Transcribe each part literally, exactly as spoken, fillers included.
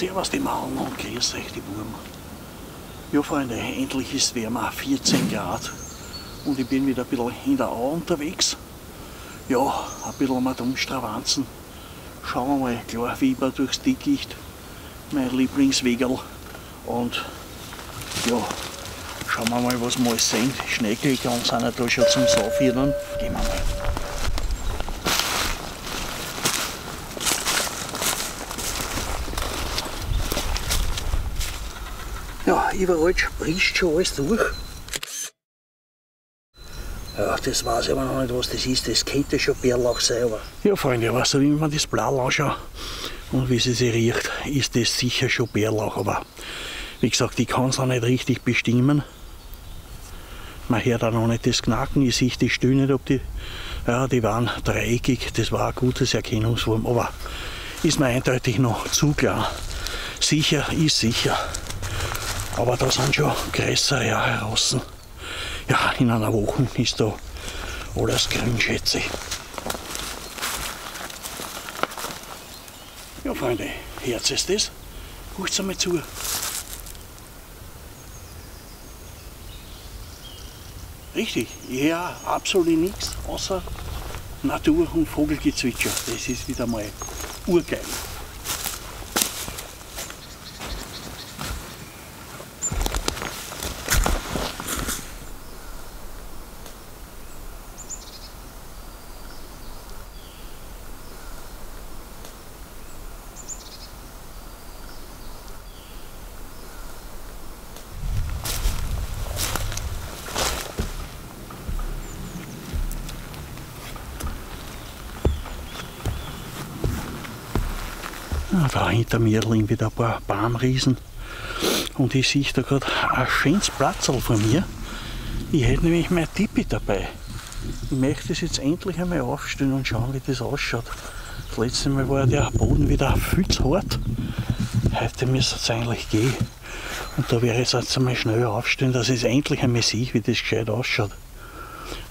Servus die Mauern und grüß euch die Burm. Ja Freunde, endlich ist wärmer, vierzehn Grad. Und ich bin wieder ein bisschen in der Au unterwegs. Ja, ein bisschen mit Umstravanzen. Schauen wir mal, klar wie immer durchs Dickicht. Mein Lieblingswegerl. Und ja, schauen wir mal, was wir alles sehen. Schneeklicker und sind ja da schon zum Saufieren. Gehen wir mal. Ja, überall spricht schon alles durch. Ja, das weiß ich aber noch nicht, was das ist. Das könnte schon Bärlauch sein, aber... Ja, Freunde, weißt du, wenn man das Blau anschaut und wie es sich riecht, ist das sicher schon Bärlauch. Aber wie gesagt, ich kann es auch nicht richtig bestimmen. Man hört auch noch nicht das Knacken. Ich sehe die Stöhne nicht, ob die... Ja, die waren dreieckig. Das war ein gutes Erkennungswurm. Aber ist mir eindeutig noch zu klar. Sicher ist sicher. Aber da sind schon größere draußen. Ja, in einer Woche ist da alles grün, schätze ich. Ja, Freunde, Herz ist das. Guckt einmal zu. Richtig, ja, absolut nichts außer Natur und Vogelgezwitscher. Das ist wieder mal urgeil. Da hinter mir liegen wieder ein paar Baumriesen und ich sehe da gerade ein schönes Platzl von mir. Ich hätte nämlich mein Tipi dabei. Ich möchte das jetzt endlich einmal aufstellen und schauen, wie das ausschaut. Das letzte Mal war der Boden wieder viel zu hart. Heute müsste es eigentlich gehen. Und da wäre ich jetzt einmal schnell aufstellen, dass ich es endlich einmal sehe, wie das gescheit ausschaut.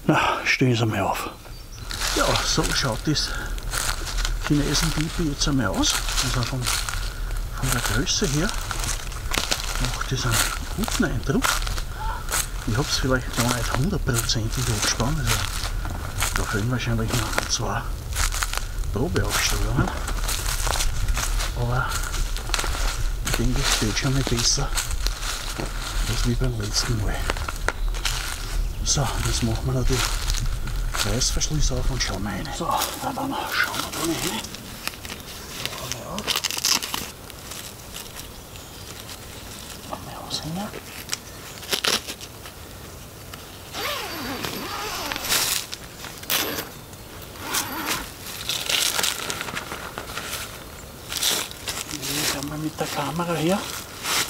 Na, stellen Sie mal auf. Ja, so schaut das Chinesen-Tipi jetzt einmal aus. Also von, von der Größe her macht das einen guten Eindruck. Ich habe es vielleicht noch nicht hundertprozentig angespannt. Also da fehlen wahrscheinlich noch zwei Probeaufstellungen. Aber ich denke, es geht schon mal besser als wie beim letzten Mal. So, jetzt machen wir noch den Reißverschluss auf und schauen wir rein. So, na dann schauen wir da nicht hin. Ich gehe mal mit der Kamera her,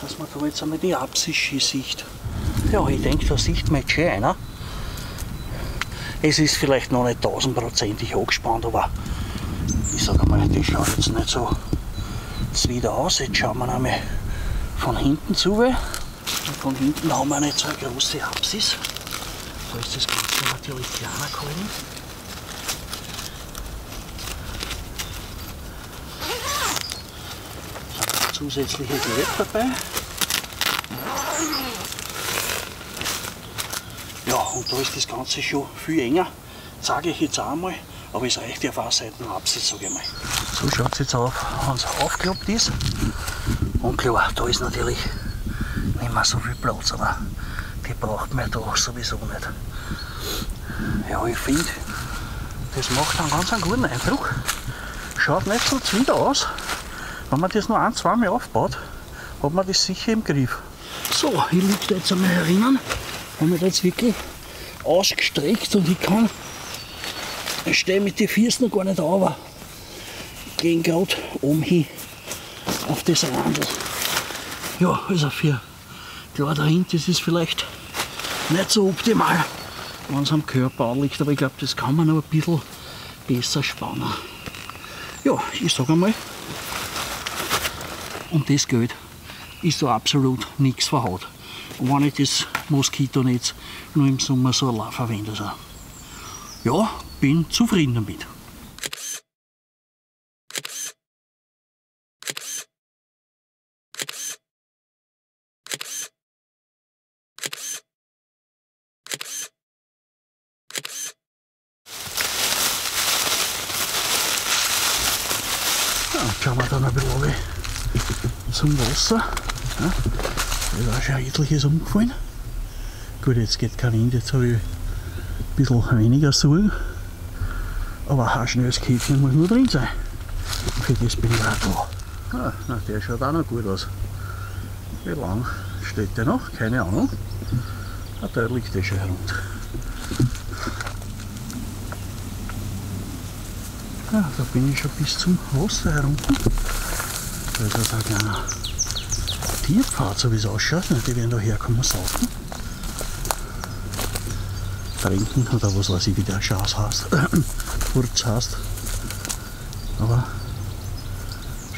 dass man da jetzt einmal die Apsis sieht. Ja, ich denke, da sieht man jetzt schon einer. Es ist vielleicht noch nicht tausendprozentig angespannt, aber ich sage mal, das schaut jetzt nicht so wieder aus. Jetzt schauen wir einmal von hinten zu. Von hinten haben wir nicht so eine große Apsis. Da ist das Ganze natürlich kleiner geworden. Zusätzliche Gelb dabei. Ja, und da ist das Ganze schon viel enger, sage ich jetzt einmal. Aber es reicht ja fast seit einer Apsis, sage ich mal. So schaut es jetzt auf, wenn es aufgeklappt ist. Und klar, da ist natürlich nicht mehr so viel Platz, aber die braucht man doch sowieso nicht. Ja, ich finde, das macht einen ganz einen guten Eindruck. Schaut nicht so zwider aus. Wenn man das noch ein, zwei Mal aufbaut, hat man das sicher im Griff. So, ich liege da jetzt einmal herinnen. Ich habe mich jetzt wirklich ausgestreckt und ich kann, ich stehe mit den Füßen noch gar nicht auf, aber gehen gerade oben hin auf das Randl. Ja, also für klar, da hinten ist es vielleicht nicht so optimal, wenn es am Körper liegt, aber ich glaube, das kann man noch ein bisschen besser spannen. Ja, ich sage einmal, um das Geld ist da absolut nichts verhaut. Und wenn ich das Moskitonetz nur im Sommer so allein verwende. Also, ja, bin zufrieden damit. schauen wir dann ein bisschen zum Wasser. Ja, da ist auch schon etliches umgefallen. Gut, jetzt geht kein Ende, jetzt habe ich ein bisschen weniger Suhl. Aber ein schnelles Käfchen muss nur drin sein. Für das bin ich auch da. Ja, na, der schaut auch noch gut aus. Wie lang steht der noch? Keine Ahnung. Ah, da liegt der schon herunter. Ja, da bin ich schon bis zum Wasser herunter. Da ist also ein kleiner Tierpfad, so wie es ausschaut. Die werden da herkommen, saufen. Trinken oder was weiß ich, wie der Schaß heißt. Furz heißt. Aber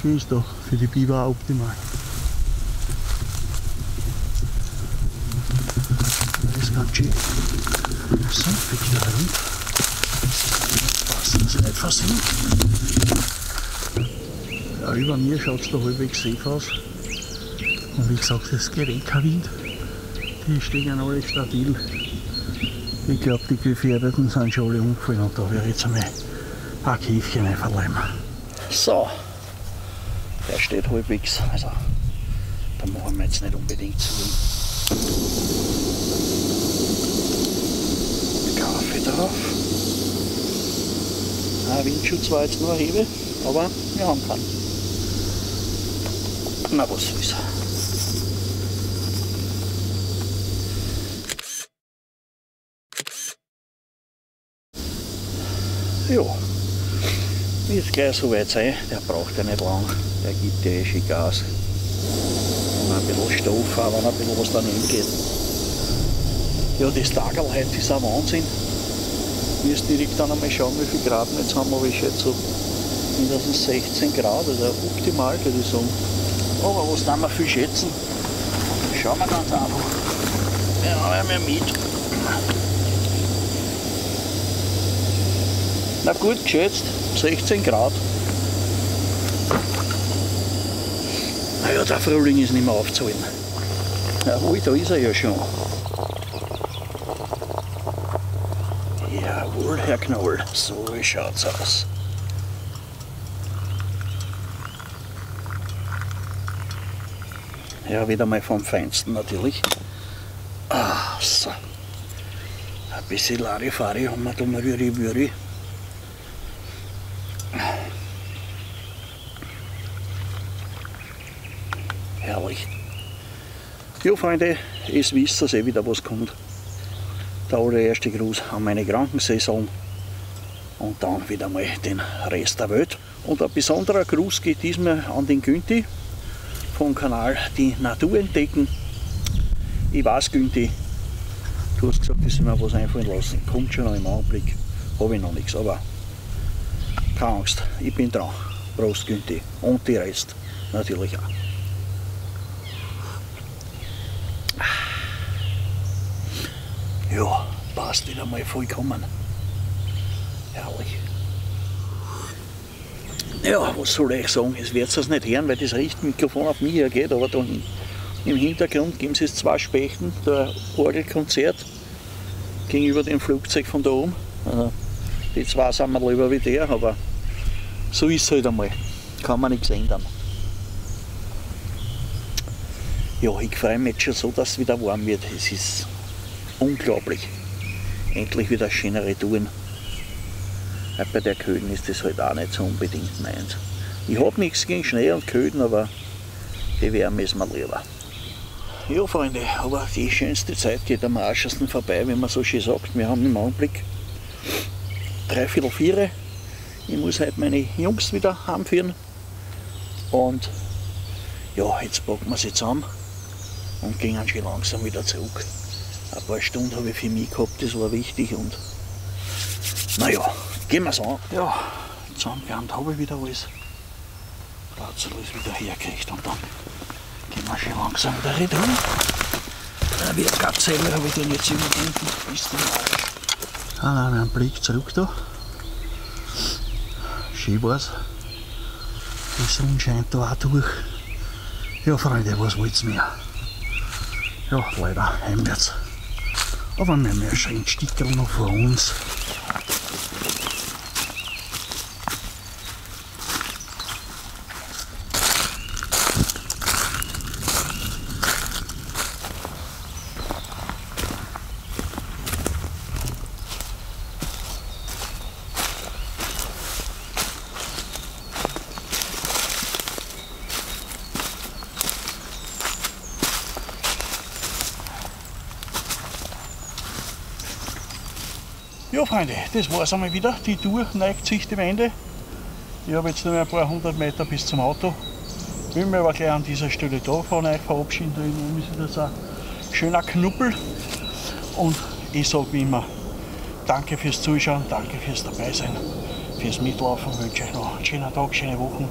schön ist da, für die Biber optimal. Das ist ganz schön sanftig da runter. Passen, dass ich nicht versinke. Ja, über mir schaut es da halbwegs safe aus. Und wie gesagt, es gerät kein Wind. Die stehen alle stabil. Ich glaube, die Gefährdeten sind schon alle umgefallen und da wäre jetzt einmal ein Käfchen einverleimen. So, der steht halbwegs, also da machen wir jetzt nicht unbedingt zu. Kaffee drauf. Ein Windschutz war jetzt nur ein Hebel, aber wir haben keinen. Na, was soll's. Ja, ist gleich so weit sein, der braucht ja nicht lang, der gibt ja eh schon Gas. Und ein bisschen Stoff, auch wenn ein bisschen was daneben geht. Ja, das Tagerl heute ist ein Wahnsinn. Ich muss direkt dann einmal schauen, wie viel Grad jetzt haben wir, jetzt so mindestens sechzehn Grad, also optimal würde ich sagen. Aber was dann wir viel schätzen, schauen wir ganz einfach. Wir haben ja mit. Na gut, geschätzt, sechzehn Grad. Na ja, der Frühling ist nicht mehr aufzuhalten. Jawohl, da ist er ja schon. Jawohl, Herr Knoll, so schaut's aus. Ja, wieder mal vom Feinsten natürlich. Ah, so. Ein bisschen Larifari haben wir da mal Rüri-Würi. Herrlich. Ja, Freunde, es wisst ihr eh wieder, was kommt. Der allererste Gruß an meine Krankensaison und dann wieder mal den Rest der Welt. Und ein besonderer Gruß geht diesmal an den Günther vom Kanal Die Natur entdecken. Ich weiß, Günther, du hast gesagt, ich soll mir was einfallen lassen. Kommt schon noch im Augenblick, habe ich noch nichts, aber keine Angst, ich bin dran. Prost, Günther. Und die Rest natürlich auch. Ja, passt wieder mal vollkommen. Herrlich. Ja, was soll ich sagen? Es wird es nicht hören, weil das Richtmikrofon auf mich hergeht, aber da im Hintergrund geben sie es zwei Spechten, der Orgelkonzert gegenüber dem Flugzeug von da oben. Also, die zwei sind mir lieber wie der, aber so ist es halt einmal. Kann man nichts ändern. Ja, ich freue mich jetzt schon so, dass es wieder warm wird. Es ist unglaublich. Endlich wieder schönere Touren. Bei der Köden ist das halt auch nicht so unbedingt meins. Ich habe nichts gegen Schnee und Köden, aber die Wärme ist mir lieber. Ja, Freunde, aber die schönste Zeit geht am arschesten vorbei, wenn man so schön sagt. Wir haben im Augenblick dreiviertel vier. Ich muss heute meine Jungs wieder heimführen. Und ja, jetzt packen wir sie zusammen und gehen schon langsam wieder zurück. Ein paar Stunden habe ich für mich gehabt, das war wichtig und naja, gehen wir's an. Ja, zusammengehabt habe ich wieder alles. Platz alles wieder hergekriegt und dann gehen wir schon langsam wieder retour. Wie ein Gapseller habe ich den jetzt überdenken, bis zum Arsch. Ah, nein, wir haben einen Blick zurück da. Schön war's. Die Sonne scheint da auch durch. Ja, Freunde, was wollt's mehr? Ja, leider, heimwärts. Aber wir haben ja schon ein Stickerl noch vor uns. Ja, Freunde, das war es einmal wieder. Die Tour neigt sich dem Ende. Ich habe jetzt noch ein paar hundert Meter bis zum Auto. Ich will mich aber gleich an dieser Stelle da von euch verabschieden. Da ist jetzt ein schöner Knubbel. Und ich sage wie immer, danke fürs Zuschauen, danke fürs Dabeisein, fürs Mitlaufen. Ich wünsche euch noch einen schönen Tag, schöne Wochen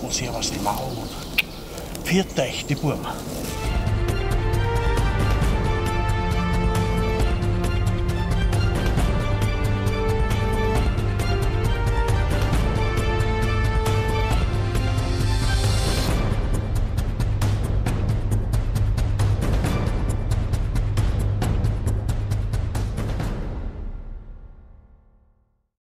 und Servus die Mauer und viert euch die Burm.